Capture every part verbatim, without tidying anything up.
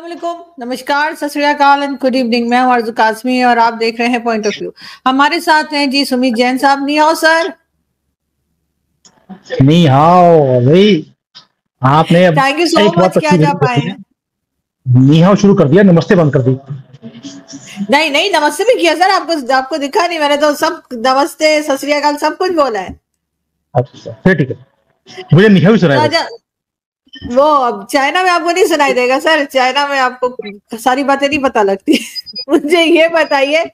अस्सलाम वालेकुम, नमस्कार, सत श्री अकाल एंड गुड इवनिंग। मैं हूँ आरज़ू काज़मी और आप देख रहे हैं पॉइंट ऑफ व्यू। हमारे साथ हैं जी सुमित जैन साहब। नहीं आओ सर, नहीं आओ भाई। आपने थैंक यू सो मच, क्या जा पाए। निहाओ शुरू कर दिया, नमस्ते बंद कर दी। नहीं नहीं, नमस्ते भी किया सर, आपको आपको दिखा नहीं, मैंने तो सब नमस्ते सत श्री अकाल सब कुछ बोला है। अच्छा ठीक है, मुझे निहाओ सुनाया वो। अब चाइना में आपको नहीं सुनाई देगा सर, चाइना में आपको सारी बातें नहीं पता लगती। मुझे ये बताइए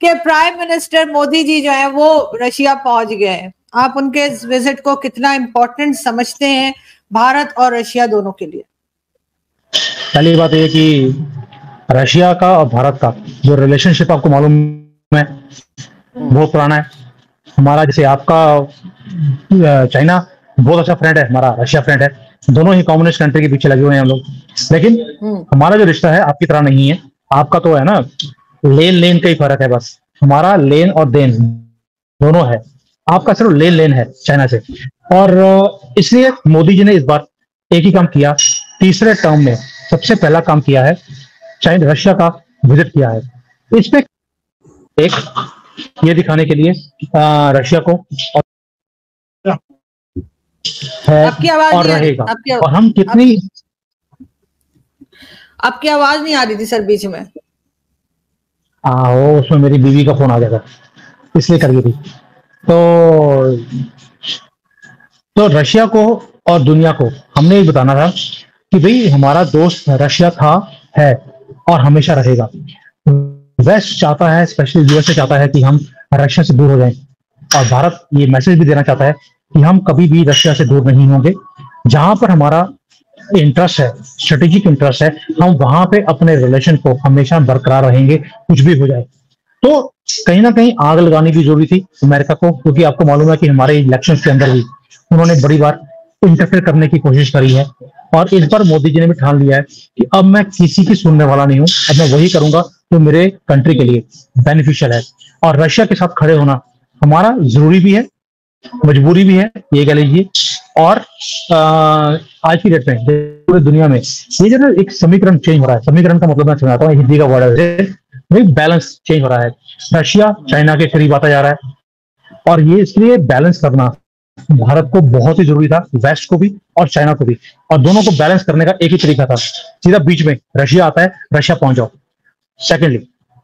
कि प्राइम मिनिस्टर मोदी जी जो है वो रशिया पहुंच गए हैं, आप उनके इस विजिट को कितना इम्पोर्टेंट समझते हैं भारत और रशिया दोनों के लिए? पहली बात ये कि रशिया का और भारत का जो रिलेशनशिप आपको मालूम है बहुत पुराना है। हमारा जैसे आपका चाइना बहुत अच्छा फ्रेंड है, हमारा रशिया फ्रेंड है, दोनों ही कम्युनिस्ट कंट्री के पीछे लगे हुए हैं हम लोग। लेकिन हमारा जो रिश्ता है आपकी तरह नहीं है, आपका तो है ना लेन लेन का ही फर्क है बस। हमारा लेन और देन दोनों है, आपका सिर्फ लेन लेन है चाइना से। और इसलिए मोदी जी ने इस बार एक ही काम किया, तीसरे टर्म में सबसे पहला काम किया है, चाइना रशिया का विजिट किया है। इसमें एक ये दिखाने के लिए रशिया को और है आपकी आवाज और रहेगा आपकी आवाज। और हम कितनी आपकी आवाज नहीं आ रही थी सर बीच में। आओ, उसमें मेरी बीवी का फोन आ गया था इसलिए कर गई थी। तो तो रशिया को और दुनिया को हमने ये बताना था कि भाई हमारा दोस्त रशिया था, है और हमेशा रहेगा। वेस्ट चाहता है, स्पेशली यूएसए चाहता है कि हम रशिया से दूर हो जाएं, और भारत ये मैसेज भी देना चाहता है कि हम कभी भी रशिया से दूर नहीं होंगे। जहां पर हमारा इंटरेस्ट है, स्ट्रेटेजिक इंटरेस्ट है, हम वहां पे अपने रिलेशन को हमेशा बरकरार रहेंगे, कुछ भी हो जाए। तो कहीं ना कहीं आग लगानी भी जरूरी थी अमेरिका को, क्योंकि आपको मालूम है कि हमारे इलेक्शन के अंदर भी उन्होंने बड़ी बार इंटरफेयर करने की कोशिश करी है। और इस बार मोदी जी ने भी ठान लिया है कि अब मैं किसी की सुनने वाला नहीं हूँ, अब मैं वही करूंगा जो मेरे कंट्री के लिए बेनिफिशियल है। और रशिया के साथ खड़े होना हमारा जरूरी भी है, मजबूरी भी है, ये कह लीजिए। और आ, आज की डेट में पूरे दुनिया में ये जो एक समीकरण चेंज हो रहा है, समीकरण का मतलब मैं समझाता हूँ, हिंदी का वर्ड है, बैलेंस चेंज हो रहा है, रशिया चाइना के करीब आता जा रहा है। और ये इसलिए बैलेंस करना भारत को बहुत ही जरूरी था, वेस्ट को भी और चाइना को भी। और दोनों को बैलेंस करने का एक ही तरीका था, सीधा बीच में रशिया आता है, रशिया पहुंच जाओ। सेकेंडली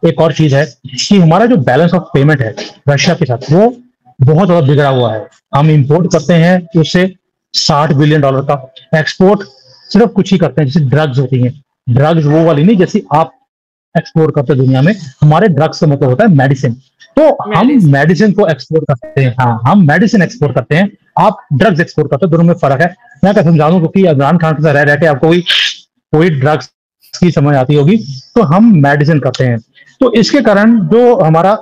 एक और चीज है कि हमारा जो बैलेंस ऑफ पेमेंट है रशिया के साथ वो बहुत ज्यादा बिगड़ा हुआ है। हम इंपोर्ट करते हैं उससे साठ बिलियन डॉलर का, एक्सपोर्ट सिर्फ कुछ ही करते हैं, जैसे ड्रग्स होती हैं। ड्रग्स वो वाली नहीं जैसी आप एक्सपोर्ट करते हैं दुनिया में, हमारे ड्रग्स का मतलब होता है मेडिसिन। तो हम मेडिसिन को एक्सपोर्ट करते हैं, हाँ हम मेडिसिन एक्सपोर्ट करते हैं, आप ड्रग्स एक्सपोर्ट करते हैं, दोनों में फर्क है। मैं क्या समझा दूं, क्योंकि इमरान खान के साथ रह रह के आपको कोई ड्रग्स की समझ आती होगी। तो हम मेडिसिन करते हैं, तो इसके कारण जो हमारा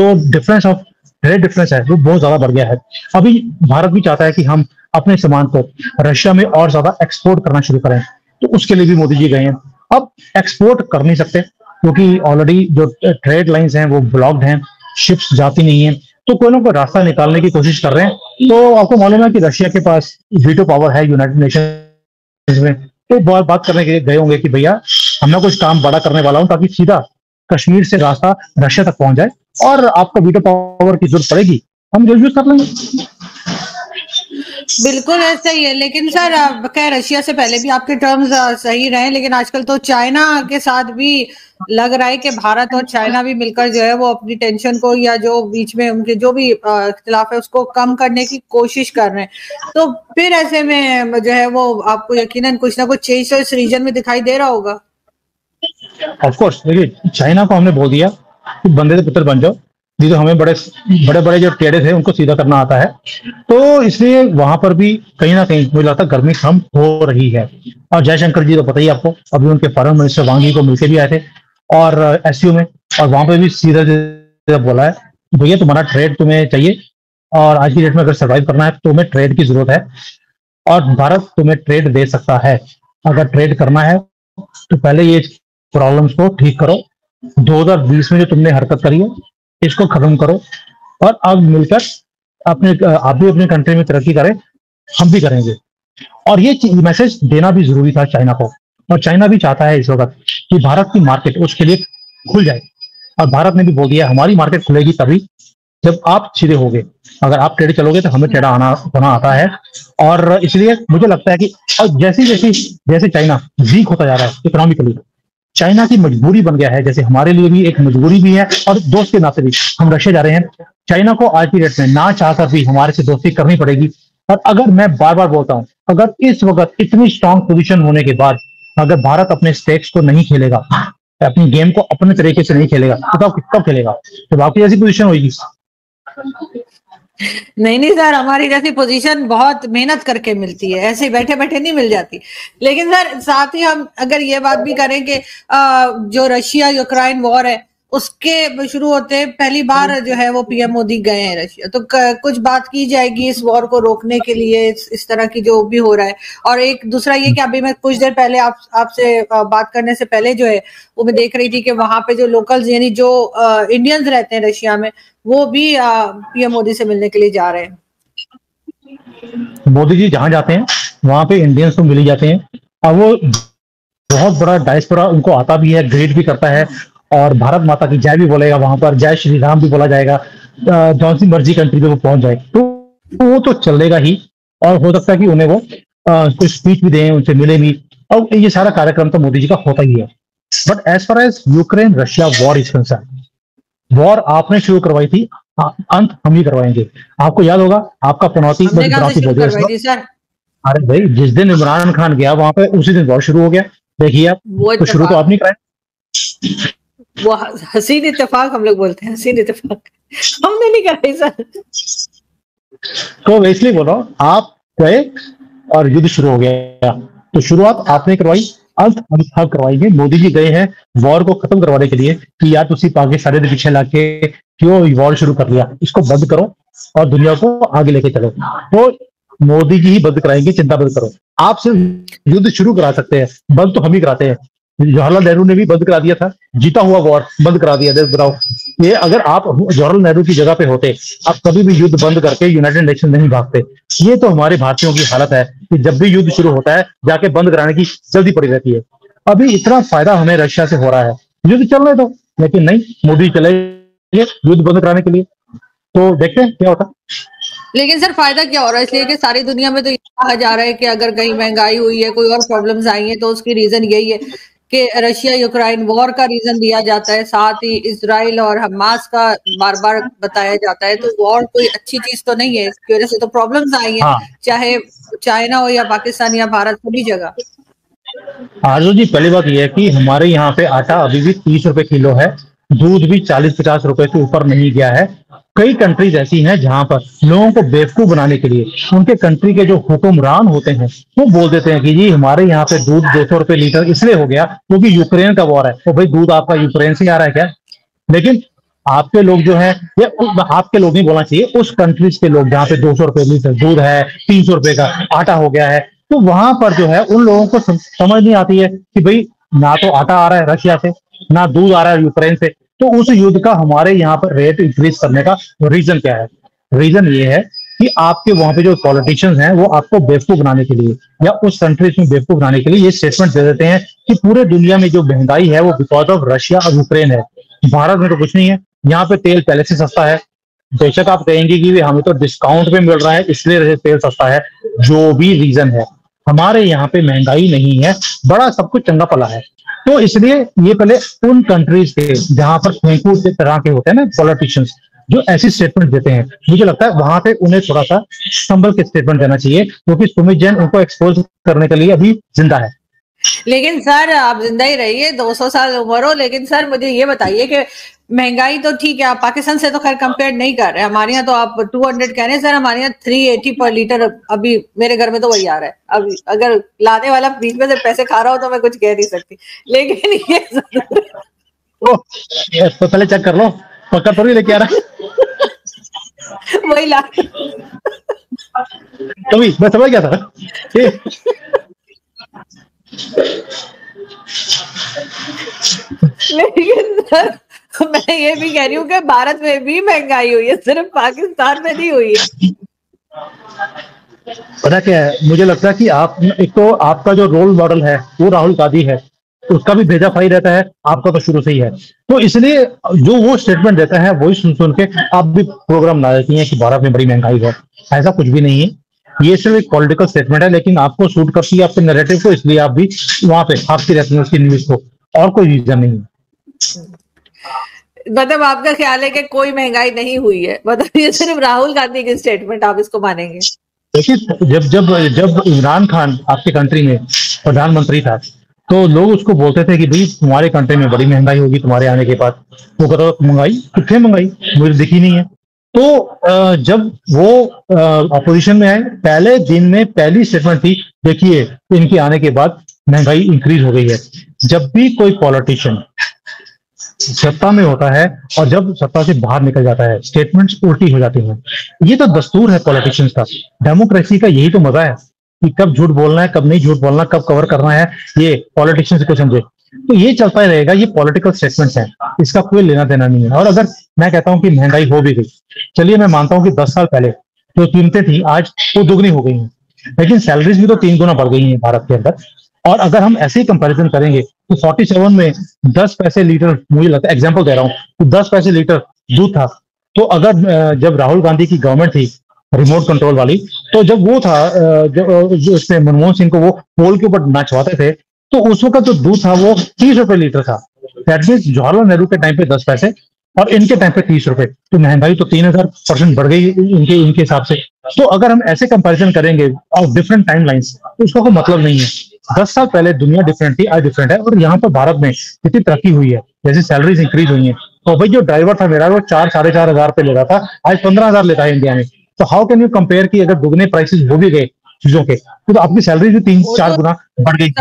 जो डिफरेंस ऑफ रेट डिफरेंस है वो बहुत ज्यादा बढ़ गया है। अभी भारत भी चाहता है कि हम अपने सामान को रशिया में और ज्यादा एक्सपोर्ट करना शुरू करें, तो उसके लिए भी मोदी जी गए हैं। अब एक्सपोर्ट कर नहीं सकते क्योंकि ऑलरेडी जो ट्रेड लाइंस हैं वो ब्लॉक्ड हैं, शिप्स जाती नहीं है, तो कोई ना कोई रास्ता निकालने की कोशिश कर रहे हैं। तो आपको मालूम है कि रशिया के पास वीटो पावर है यूनाइटेड नेशन में, तो बहुत बात करने के लिए गए होंगे कि भैया हमने कुछ काम बड़ा करने वाला हूँ, ताकि सीधा कश्मीर से रास्ता रशिया तक पहुंच जाए, और आपको वीटो पावर की जरूरत पड़ेगी, हम यूज कर लेंगे। बिल्कुल ऐसा ही है। लेकिन सर क्या रशिया से पहले भी आपके टर्म्स सही रहे, लेकिन आजकल तो चाइना के साथ भी लग रहा है कि भारत और चाइना भी मिलकर जो है वो अपनी टेंशन को या जो बीच में उनके जो भी इख्तिलाफ है उसको कम करने की कोशिश कर रहे हैं। तो फिर ऐसे में जो है वो आपको यकीनन कुछ ना कुछ चेंज तो इस रीजन में दिखाई दे रहा होगा। ऑफ कोर्स, देखिए चाइना को हमने बोल दिया कि बंदे से पुत्र बन जाओ, जी तो हमें बड़े बड़े बड़े जो टेढ़े थे उनको सीधा करना आता है। तो इसलिए वहां पर भी कहीं ना कहीं मुझे लगता है गर्मी कम हो रही है। और जयशंकर जी तो पता ही आपको, अभी उनके फॉरेन मिनिस्टर वांगी को मिलकर भी आए थे और एसयू में, और वहां पर भी सीधा सीधा बोला है भैया तुम्हारा ट्रेड तुम्हें चाहिए, और आज की डेट में अगर सर्वाइव करना है तो तुम्हें ट्रेड की जरूरत है, और भारत तुम्हें ट्रेड दे सकता है। अगर ट्रेड करना है तो पहले ये प्रॉब्लम्स को ठीक करो, दो हज़ार बीस में जो तुमने हरकत करी है इसको खत्म करो, और अब मिलकर अपने आप भी अपनी कंट्री में तरक्की करें, हम भी करेंगे। और ये मैसेज देना भी जरूरी था चाइना को। और चाइना भी चाहता है इस वक्त कि भारत की मार्केट उसके लिए खुल जाए, और भारत ने भी बोल दिया हमारी मार्केट खुलेगी तभी जब आप सीधे होगे, अगर आप टेढ़े चलोगे तो हमें टेढ़ा आना होना आता है। और इसलिए मुझे लगता है कि जैसे जैसे जैसे चाइना वीक होता जा रहा है इकोनॉमिकली, चाइना की मजबूरी बन गया है, जैसे हमारे लिए भी एक मजबूरी भी है और दोस्त के नाते भी हम रशिया जा रहे हैं। चाइना को आज की डेट में ना चाहकर भी हमारे से दोस्ती करनी पड़ेगी। और अगर मैं बार बार बोलता हूं, अगर इस वक्त इतनी स्ट्रांग पोजीशन होने के बाद अगर भारत अपने स्टेक्स को नहीं खेलेगा, अपनी गेम को अपने तरीके से नहीं खेलेगा, तो कब खेलेगा? जब आपकी जैसी पोजीशन होगी। नहीं नहीं सर, हमारी जैसी पोजीशन बहुत मेहनत करके मिलती है, ऐसे बैठे बैठे नहीं मिल जाती। लेकिन सर साथ ही हम अगर ये बात भी करें कि जो रशिया यूक्रेन वॉर है उसके शुरू होते पहली बार जो है वो पीएम मोदी गए हैं रशिया, तो कुछ बात की जाएगी इस वॉर को रोकने के लिए, इस, इस तरह की जो भी हो रहा है। और एक दूसरा ये कि अभी मैं कुछ देर पहले आप आपसे बात करने से पहले जो है वो मैं देख रही थी कि वहां पे जो लोकल्स यानी जो इंडियंस रहते हैं रशिया में वो भी पीएम मोदी से मिलने के लिए जा रहे हैं। मोदी जी जहाँ जाते हैं वहां पे इंडियंस को मिले जाते हैं, और वो बहुत बड़ा डायस्पोरा उनको आता भी है, ग्रेट भी करता है, और भारत माता की जय भी बोलेगा वहां पर, जय श्री राम भी बोला जाएगा, जौन सी मर्जी कंट्री में वो पहुंच जाए तो वो तो चलेगा ही। और हो सकता है कि उन्हें वो आ, कुछ स्पीच भी दें, उनसे मिले भी, और ये सारा कार्यक्रम तो मोदी जी का होता ही है। But as far as Ukraine Russia war is concern, war आपने शुरू करवाई थी, अंत हम ही करवाएंगे। आपको याद होगा आपका पनौती पनौती सर, अरे भाई जिस दिन इमरान खान गया वहां पर उसी दिन वॉर शुरू हो गया। देखिए आप, शुरू तो आप नहीं कराए, वो हसीन इत्तेफाक हम लोग बोलते हैं, हसीन इत्तेफाक हमने नहीं कराई सर। तो मैं इसलिए बोल रहा हूँ, आप गए और युद्ध शुरू हो गया, तो शुरुआत आपने करवाई, अंत हम सब करवाएंगे। मोदी जी गए हैं वॉर को खत्म करवाने के लिए कि यार तुसी पाकिस्तान के पीछे लाके क्यों वॉर शुरू कर लिया, इसको बंद करो और दुनिया को आगे लेके चलो। तो मोदी जी ही बंद कराएंगे, चिंता बंद करो। आप सिर्फ युद्ध शुरू करा सकते हैं, बंद तो हम ही कराते हैं। जवाहरलाल नेहरू ने भी बंद करा दिया था, जीता हुआ वॉर बंद करा दिया। बताओ ये अगर आप जवाहरलाल नेहरू की जगह पे होते, आप कभी भी युद्ध बंद करके यूनाइटेड नेशन नहीं भागते। ये तो हमारे भारतीयों की हालत है कि जब भी युद्ध शुरू होता है जाके बंद कराने की जल्दी पड़ी रहती है। अभी इतना फायदा हमें रशिया से हो रहा है, युद्ध चल रहे दो, लेकिन नहीं, मोदी चले युद्ध बंद कराने के लिए। तो देखते हैं क्या होता। लेकिन सर फायदा क्या हो रहा है, इसलिए कि सारी दुनिया में तो ये कहा जा रहा है कि अगर कहीं महंगाई हुई है, कोई और प्रॉब्लम्स आई है, तो उसकी रीजन यही है कि रशिया यूक्रेन वॉर का रीजन दिया जाता है, साथ ही इजराइल और हमास का बार बार बताया जाता है। तो वॉर कोई अच्छी चीज तो नहीं है, इसकी वजह से तो प्रॉब्लम्स आई हैं। हाँ। चाहे चाइना हो या पाकिस्तान या भारत, सभी जगह। आरज़ू जी पहली बात यह है कि हमारे यहाँ पे आटा अभी भी तीस रुपए किलो है, दूध भी चालीस पचास रुपए से ऊपर नहीं गया है। कई कंट्रीज ऐसी हैं जहां पर लोगों को बेवकूफ बनाने के लिए उनके कंट्री के जो हुक्मरान होते हैं वो बोल देते हैं कि जी हमारे यहाँ पे दूध दो सौ रुपए लीटर इसलिए हो गया क्योंकि तो यूक्रेन का वॉर है। तो भाई दूध आपका यूक्रेन से आ रहा है क्या? लेकिन आपके लोग जो है, आपके लोग नहीं बोलना चाहिए, उस कंट्रीज के लोग जहाँ पे दो सौ रुपए लीटर दूध है, तीन सौ रुपए का आटा हो गया है, तो वहां पर जो है उन लोगों को समझ नहीं आती है कि भाई ना तो आटा आ रहा है रशिया से, ना दूध आ रहा है यूक्रेन से, तो उस युद्ध का हमारे यहाँ पर रेट इंक्रीज करने का रीजन क्या है? रीजन ये है कि आपके वहां पे जो पॉलिटिशियंस हैं वो आपको बेवकूफ बनाने के लिए या उस कंट्रीज में बेवकूफ बनाने के लिए ये स्टेटमेंट दे देते हैं कि पूरे दुनिया में जो महंगाई है वो बिकॉज ऑफ रशिया और यूक्रेन है, भारत में तो कुछ नहीं है, यहाँ पे तेल पहले से सस्ता है। बेशक आप कहेंगे कि हमें तो डिस्काउंट पे मिल रहा है इसलिए तेल सस्ता है, जो भी रीजन है, हमारे यहाँ पे महंगाई नहीं है, बड़ा सब कुछ चंगा पला है। तो इसलिए ये पहले उन कंट्रीज के जहां पर फेंकू के तरह के होते हैं ना पॉलिटिशियंस जो ऐसी स्टेटमेंट देते हैं, मुझे लगता है वहां पे उन्हें थोड़ा सा संभल के स्टेटमेंट देना चाहिए, क्योंकि सुमित जैन उनको एक्सपोज करने के लिए अभी जिंदा है। लेकिन सर आप जिंदा ही रहिए, दो सौ साल उम्र हो, लेकिन सर मुझे ये बताइए कि महंगाई तो ठीक है, आप पाकिस्तान से तो खैर कंपेयर नहीं कर रहे, हमारे यहाँ तो आप दो सौ कह रहे हैं सर, हमारे यहाँ तीन सौ अस्सी पर लीटर अभी मेरे घर में तो वही आ रहा है। अब अगर लाने वाला बीच में से पैसे खा रहा हो तो मैं कुछ कह नहीं सकती, लेकिन ये ओ, तो पहले चेक कर लो पकड़ तो नहीं लेके आ रहा वही ला कभी मैं समझ गया था। लेकिन सर मैं ये भी कह रही हूँ कि भारत में भी महंगाई हुई है, सिर्फ पाकिस्तान में नहीं हुई है। पता क्या है, मुझे लगता है कि आप एक तो आपका जो रोल मॉडल है वो राहुल गांधी है, उसका भी भेजा भाई रहता है, आपका तो शुरू से ही है। तो इसलिए जो वो स्टेटमेंट देता है वही सुन सुन के आप भी प्रोग्राम बना देती हैं कि भारत में बड़ी महंगाई है। ऐसा कुछ भी नहीं है, ये सिर्फ एक पॉलिटिकल स्टेटमेंट है, लेकिन आपको सूट करती है आपके नैरेटिव को, इसलिए आप भी वहां पे आपकी रहती है उसकी न्यूज को, और कोई रीजन नहीं है। मतलब आपका ख्याल है कि कोई महंगाई नहीं हुई है, मतलब ये सिर्फ राहुल गांधी की स्टेटमेंट आप इसको मानेंगे? देखिए, जब जब जब इमरान खान आपके कंट्री में प्रधानमंत्री था तो लोग उसको बोलते थे कि भाई तुम्हारे कंट्री में बड़ी महंगाई होगी तुम्हारे आने के बाद, वो कहता था महंगाई कितने महंगाई मुझे दिखी नहीं है। तो जब वो अपोजिशन में आए पहले दिन में पहली स्टेटमेंट थी देखिए इनके आने के बाद महंगाई इंक्रीज हो गई है। जब भी कोई पॉलिटिशियन सत्ता में होता है और जब सत्ता से बाहर निकल जाता है स्टेटमेंट्स उल्टी हो जाती हैं, ये तो दस्तूर है पॉलिटिशियंस का। डेमोक्रेसी का यही तो मजा है कि कब झूठ बोलना है, कब नहीं झूठ बोलना, कब कवर करना है, ये पॉलिटिशियंस को समझे। तो ये चलता ही रहेगा, ये पॉलिटिकल स्टेटमेंट्स हैं, इसका कोई लेना देना नहीं है। और अगर मैं कहता हूं कि महंगाई हो भी गई, चलिए मैं मानता हूं कि दस साल पहले जो कीमतें थी आज वो दुगनी हो गई हैं, लेकिन सैलरीज भी तो तीन गुना बढ़ गई हैं भारत के अंदर। और अगर हम ऐसे ही कंपैरिजन करेंगे तो सैंतालीस में दस पैसे लीटर, मुझे लगता है एग्जांपल दे रहा हूँ, तो दस पैसे लीटर दूध था। तो अगर जब राहुल गांधी की गवर्नमेंट थी रिमोट कंट्रोल वाली, तो जब वो था जब उसमें मनमोहन सिंह को वो पोल के ऊपर नाचवाते थे, तो उस वक्त जो दूध था वो तीस रुपए लीटर था। दैट मीन्स जवाहरलाल नेहरू के टाइम पे दस पैसे और इनके टाइम पे तीस रुपए, तो महंगाई तो तीन हजार परसेंट बढ़ गई इनके इनके हिसाब से। तो अगर हम ऐसे कंपैरिजन करेंगे और डिफरेंट टाइम लाइन्स, तो उसका कोई मतलब नहीं है। दस साल पहले दुनिया डिफरेंट थी, आज डिफरेंट है। और यहाँ पर भारत में कितनी तरक्की हुई है, जैसे सैलरीज इंक्रीज हुई है। तो भाई जो ड्राइवर था मेरा वो चार साढ़े चार हजार पे ले रहा था, आज पंद्रह हजार लेता है इंडिया में। तो हाउ कैन यू कंपेयर कि अगर दुगने प्राइसेस हो भी गए चीजों के तो आपकी सैलरी भी तीन चार गुना बढ़ गई।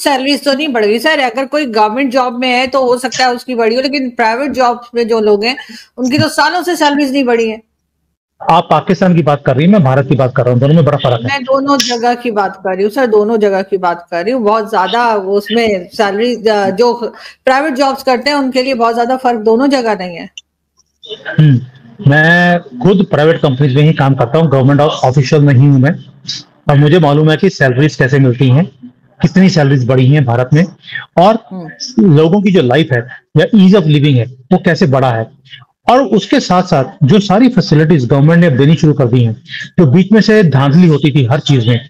सैलरीज तो नहीं बढ़ गई सर, अगर कोई गवर्नमेंट जॉब में है तो हो सकता है उसकी बढ़ी हो, लेकिन प्राइवेट जॉब में जो लोग हैं उनकी तो सालों से सैलरीज नहीं बढ़ी है। आप पाकिस्तान की बात कर रही हैं, मैं भारत की बात कर रहा हूँ, दोनों में बड़ा फर्क है। मैं दोनों जगह की बात कर रही हूँ सर, दोनों जगह की बात कर रही हूँ। बहुत ज्यादा उसमें सैलरी जो प्राइवेट जॉब्स करते हैं उनके लिए बहुत ज्यादा फर्क दोनों जगह नहीं है। मैं खुद प्राइवेट कंपनीज में ही काम करता हूँ, गवर्नमेंट ऑफिशियल नहीं हूँ मैं, और मुझे मालूम है कि सैलरीज कैसे मिलती है, कितनी सैलरीज बढ़ी है भारत में, और लोगों की जो लाइफ है या ईज ऑफ लिविंग है वो कैसे बढ़ा है। और उसके साथ साथ जो सारी फैसिलिटीज गवर्नमेंट ने देनी शुरू कर दी हैं, जो बीच में से धांधली होती थी हर चीज में,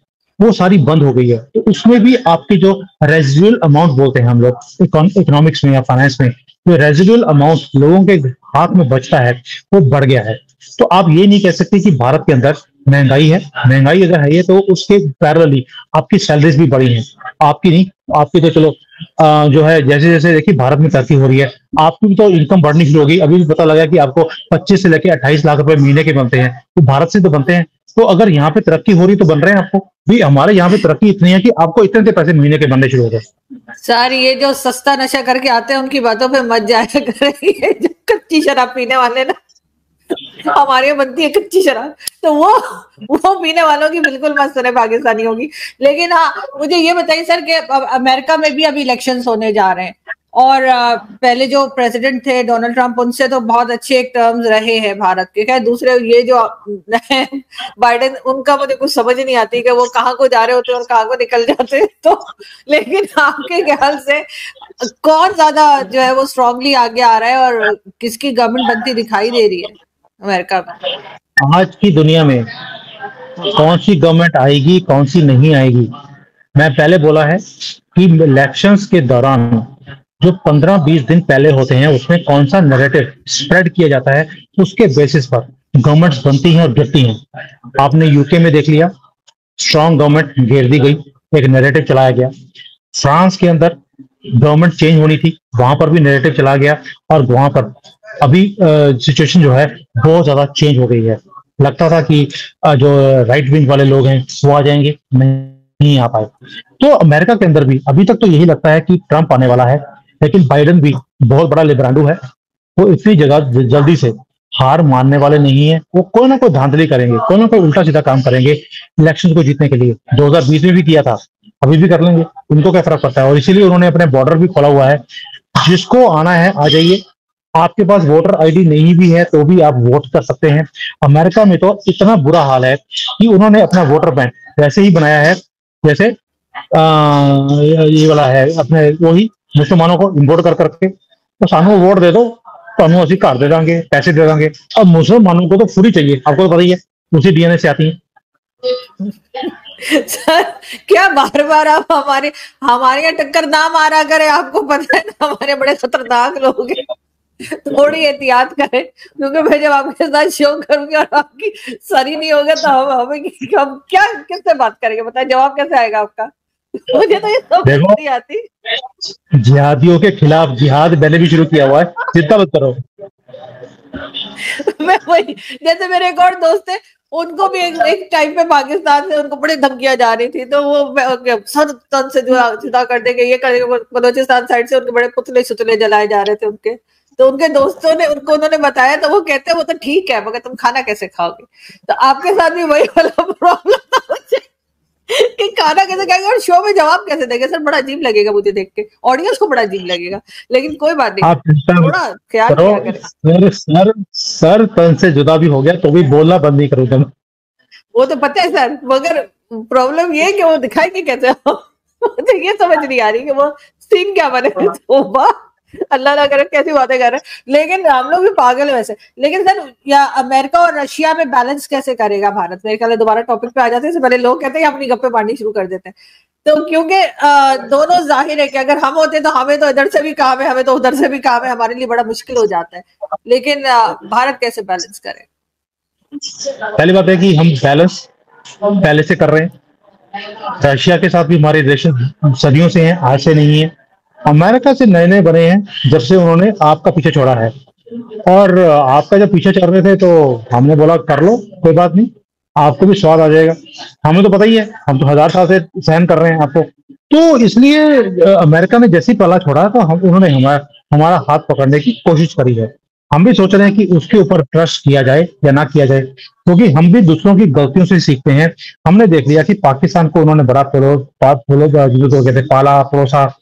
वो सारी बंद हो गई है। तो उसमें भी आपकी जो रेजिडुअल अमाउंट बोलते हैं हम लोग इकोनॉमिक्स में या फाइनेंस में, जो रेजिडुअल अमाउंट लोगों के हाथ में बचता है वो बढ़ गया है। तो आप ये नहीं कह सकते कि भारत के अंदर महंगाई है। महंगाई अगर है तो उसके पैरेलली आपकी सैलरीज भी बढ़ी हैं, आपकी नहीं आपकी तो चलो आ, जो है जैसे जैसे देखिए भारत में तरक्की हो रही है आपकी भी तो इनकम बढ़नी शुरू होगी। अभी भी पता लगा कि आपको पच्चीस से लेकर अट्ठाईस लाख रुपए महीने के बनते हैं, तो भारत से तो बनते हैं। तो अगर यहाँ पे तरक्की हो रही तो बन रहे हैं आपको भी, हमारे यहाँ पे तरक्की इतनी है कि आपको इतने पैसे महीने के बनने शुरू हो गए। सर ये जो सस्ता नशा करके आते हैं उनकी बातों पर मत जाया करेंगे, जो कच्ची शराब पीने वाले ना, हमारे यहाँ बनती है कच्ची शराब, तो वो वो पीने वालों की बिल्कुल मस्त है पाकिस्तानी होगी। लेकिन हाँ मुझे ये बताइए सर कि अमेरिका में भी अभी इलेक्शंस होने जा रहे हैं, और पहले जो प्रेसिडेंट थे डोनाल्ड ट्रंप उनसे तो बहुत अच्छे टर्म्स रहे हैं भारत के, क्या दूसरे ये जो बाइडन उनका मुझे कुछ समझ नहीं आती कि वो कहाँ को जा रहे होते हैं और कहाँ को निकल जाते हैं। तो लेकिन आपके ख्याल से कौन ज्यादा जो है वो स्ट्रांगली आगे आ रहा है और किसकी गवर्नमेंट बनती दिखाई दे रही है अमेरिका में? आज की दुनिया में कौन सी गवर्नमेंट आएगी कौन सी नहीं आएगी, मैं पहले बोला है कि इलेक्शंस के दौरान जो पंद्रह बीस दिन पहले होते हैं उसमें कौन सा नैरेटिव स्प्रेड किया जाता है, उसके बेसिस पर गवर्नमेंट्स बनती हैं और गिरती हैं। आपने यूके में देख लिया, स्ट्रांग गवर्नमेंट घेर दी गई, एक नैरेटिव चलाया गया। फ्रांस के अंदर गवर्नमेंट चेंज होनी थी, वहां पर भी नैरेटिव चला गया, और वहां पर अभी सिचुएशन जो है बहुत ज्यादा चेंज हो गई है। लगता था कि uh, जो राइट विंग वाले लोग हैं वो आ जाएंगे, नहीं आ पाए। तो अमेरिका के अंदर भी अभी तक तो यही लगता है कि ट्रंप आने वाला है, लेकिन बाइडन भी बहुत बड़ा लिबरांडू है, वो इतनी जगह जल्दी से हार मानने वाले नहीं है। वो कोई ना कोई धांधली करेंगे, कोई ना कोई उल्टा सीधा काम करेंगे इलेक्शन को जीतने के लिए। दो हजार बीस में भी किया था, अभी भी कर लेंगे, उनको क्या फर्क पड़ता है। और इसीलिए उन्होंने अपने बॉर्डर भी खोला हुआ है, जिसको आना है आ जाइए, आपके पास वोटर आईडी नहीं भी है तो भी आप वोट कर सकते हैं। अमेरिका में तो इतना बुरा हाल है कि उन्होंने अपना वोटर बैंक वैसे ही बनाया है जैसे आ, ये वाला है अपने वही मुसलमानों को इम्पोर्ट कर करके, तो सानू वोट दे दो तो असी घर दे देंगे, पैसे दे देंगे। अब मुसलमानों को तो फ्री चाहिए, आपको तो पता ही है, उसी डीएनए से आती है। सर क्या बार बार आप हमारे हमारे यहाँ टक्कर ना मारा करें, आपको पता है ना हमारे बड़े खतरनाक लोग हैं, थोड़ी एहतियात करें क्योंकि मैं जब आपके साथ शो करूंगी और आपकी सरी नहीं होगा तो हम हमें हम क्या किससे बात करेंगे, बताए जवाब कैसे आएगा आपका। मुझे तो ये सब नहीं आती। जिहादियों के खिलाफ जिहाद मैंने भी शुरू किया हुआ है, चिंता मत करो। मैं वही जैसे मेरे एक और दोस्त है, उनको भी एक एक टाइम पे पाकिस्तान से उनको बड़ी धमकियां जा रही थी, तो वो सर तन से जुदा कर देंगे, ये कर देंगे। बलोचिस्तान साइड से उनके बड़े पुतले सुतले जलाए जा रहे थे उनके, तो उनके दोस्तों ने उनको उन्होंने बताया तो वो कहते हैं वो तो ठीक है मगर तुम खाना कैसे खाओगे। तो आपके साथ भी वही वाला प्रॉब्लम था मुझे कि खाना कैसे खाएंगे और शो में जवाब कैसे देंगे। सर बड़ा अजीब लगेगा मुझे देख के, ऑडियंस को बड़ा अजीब लगेगा, लेकिन कोई बात नहीं, थोड़ा ख्याल करो। सर सर तन से जुदा भी हो गया तो भी बोलना बंद नहीं करूंगा, वो तो पता है सर, मगर प्रॉब्लम ये कि वो दिखाएंगे कैसे। तो ये समझ नहीं आ रही कि वो सीन क्या बने, अल्लाह ना करे कैसी बातें कर रहे हैं, लेकिन हम लोग भी पागल है वैसे। लेकिन सर या अमेरिका और रशिया में बैलेंस कैसे करेगा भारत, मेरे ख्याल दोबारा टॉपिक पे आ जाते हैं, पहले लोग कहते हैं अपनी गप्पे बांटनी शुरू कर देते हैं, तो क्योंकि दोनों जाहिर है कि अगर हम होते तो हमें तो इधर से भी काम है, हमें तो उधर से भी काम है, हमारे लिए बड़ा मुश्किल हो जाता है। लेकिन आ, भारत कैसे बैलेंस करे? पहली बात है कि हम बैलेंस पहले से कर रहे हैं, रशिया के साथ भी हमारे रिलेशन सदियों से है, आज से नहीं है। अमेरिका से नए नए बने हैं जब से उन्होंने आपका पीछे छोड़ा है, और आपका जब पीछे चढ़ रहे थे तो हमने बोला कर लो कोई बात नहीं, आपको भी स्वाद आ जाएगा। हमें तो पता ही है, हम तो हजार साल से सहन कर रहे हैं आपको, तो इसलिए अमेरिका ने जैसी पला छोड़ा तो हम उन्होंने हमारा हमारा हाथ पकड़ने की कोशिश करी है। हम भी सोच रहे हैं कि उसके ऊपर ट्रस्ट किया जाए या ना किया जाए, क्योंकि हम भी दूसरों की गलतियों से सीखते हैं। हमने देख लिया कि पाकिस्तान को उन्होंने बड़ा पाला पड़ोसा,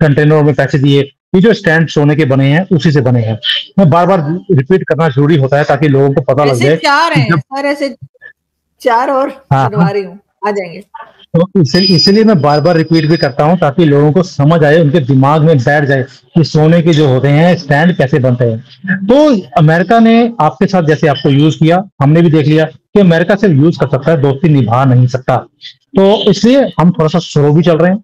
कंटेनर में पैसे दिए, ये जो स्टैंड्स सोने के बने हैं उसी से बने हैं। मैं बार बार रिपीट करना जरूरी होता है ताकि लोगों को पता लग जाए। चार हैं सर, ऐसे चार और करवा रही हूं, आ जाएंगे। तो इसलिए इसलिए मैं बार बार रिपीट भी करता हूं ताकि लोगों को समझ आए, उनके दिमाग में बैठ जाए कि सोने के जो होते हैं स्टैंड कैसे बनते हैं। तो अमेरिका ने आपके साथ जैसे आपको यूज किया, हमने भी देख लिया कि अमेरिका सिर्फ यूज कर सकता है, दोस्ती निभा नहीं सकता। तो इसलिए हम थोड़ा सा स्लो भी चल रहे हैं,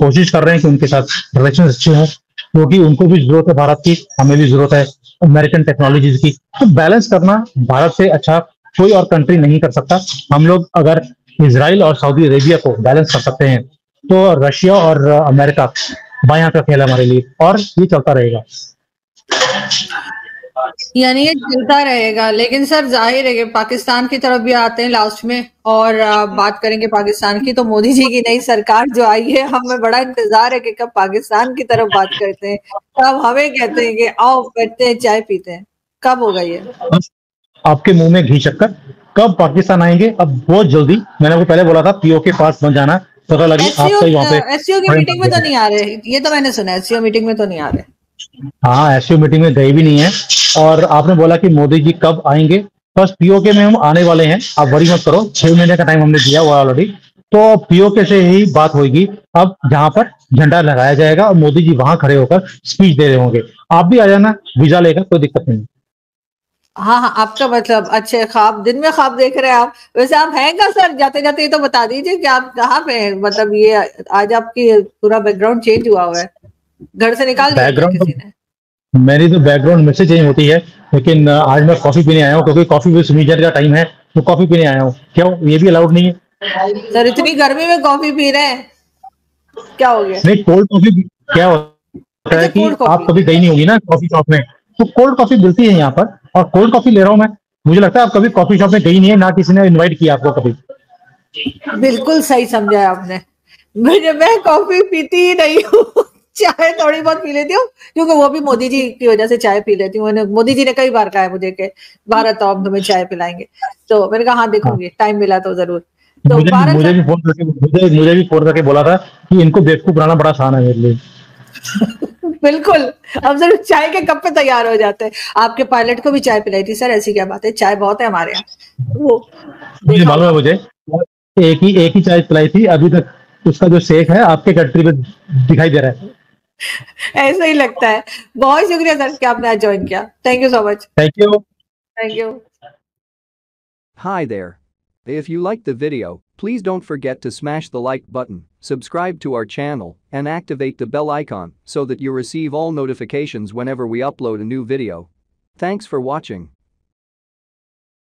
कोशिश कर रहे हैं कि उनके साथ रिलेशन अच्छे हों, क्योंकि उनको भी जरूरत है भारत की, हमें भी जरूरत है अमेरिकन टेक्नोलॉजीज की। तो बैलेंस करना भारत से अच्छा कोई और कंट्री नहीं कर सकता। हम लोग अगर इजराइल और सऊदी अरेबिया को बैलेंस कर सकते हैं तो रशिया और अमेरिका बाएं हाथ का खेल हमारे लिए, और ये चलता रहेगा, यानी ये चलता रहेगा। लेकिन सर जाहिर है कि पाकिस्तान की तरफ भी आते हैं लास्ट में, और बात करेंगे पाकिस्तान की, तो मोदी जी की नई सरकार जो आई है, हमें बड़ा इंतजार है कि कब पाकिस्तान की तरफ बात करते हैं, कब हमें कहते हैं कि आओ बैठते हैं चाय पीते हैं, कब होगा ये आपके मुंह में घी शक्कर, कब पाकिस्तान आएंगे। अब बहुत जल्दी, मैंने आपको पहले बोला था पीओ के पास बन जाना, पता लगे आपसे वहाँ पे। एससीओ की मीटिंग में तो नहीं आ रहे, ये तो मैंने सुना, एससीओ मीटिंग में तो नहीं आ रहे। हाँ, एससीओ मीटिंग में गए भी नहीं है, और आपने बोला कि मोदी जी कब आएंगे, बस पीओके में हम आने वाले हैं, आप वरी मत करो, छह महीने का टाइम हमने दिया हुआ ऑलरेडी, तो पीओके से ही बात होगी। अब जहाँ पर झंडा लगाया जाएगा और मोदी जी वहां खड़े होकर स्पीच दे रहे होंगे, आप भी आ जाना वीजा लेकर, कोई दिक्कत नहीं। हाँ हाँ, आपका मतलब अच्छे ख्वाब, दिन में ख्वाब देख रहे हैं आप। वैसे आप हैं का सर, जाते जाते ये तो बता दीजिए कि आप कहाँ पे हैं, मतलब ये आज आपकी पूरा बैकग्राउंड चेंज हुआ हुआ है, घर से निकाल दिया किसी ने? मेरी तो बैकग्राउंड में से चेंज होती है, लेकिन आज मैं कॉफी पीने आया हूँ, क्योंकि कॉफी भी सुमित जैन का टाइम है तो कॉफी पीने आया हूँ। क्या ये भी अलाउड नहीं है सर, इतनी गर्मी में कॉफी पी रहे हैं, क्या हो गया? नहीं, कोल्ड कॉफी क्या होता है कि आप कभी गई नहीं होगी ना कॉफी शॉप में, तो कोल्ड कॉफी मिलती है यहाँ पर, और कोल्ड कॉफी ले रहा हूँ मैं। मुझे लगता है आप कभी कॉफी शॉप में गई नहीं है, ना किसी ने इनवाइट किया आपको कभी। बिल्कुल सही समझा है आपने, मुझे मैं कॉफी पीती ही नहीं हूँ, चाय थोड़ी बहुत पी लेती हूँ, क्योंकि वो भी मोदी जी की वजह से चाय पी लेती हूँ। मोदी जी ने कई बार कहा है मुझे कि भारत आओ, हम तुम्हें चाय पिलाएंगे, तो मैंने कहा हाँ देखूंगी, टाइम मिला तो जरूर। तो मुझे भी फोन करके बोला था कि इनको बेवकूफ बनाना बड़ा आसान है मेरे लिए। बिल्कुल, अब जरूर चाय के कप पे तैयार हो जाते हैं। आपके पायलट को भी चाय पिलाई थी सर, ऐसी क्या बात है, चाय बहुत है हमारे यहाँ। वो मुझे मालूम है, मुझे एक ही एक ही चाय पिलाई थी, अभी तक उसका जो शेख है आपके कंट्री में दिखाई दे रहा है। ऐसा ही लगता है। बहुत शुक्रिया सर कि आपने आज ज्वाइन किया। Thank you so much. Thank you. Thank you. Hi there. If you liked the video, please don't forget to smash the like button, subscribe to our channel, and activate the bell icon so that you receive all notifications whenever we upload a new video. Thanks for watching.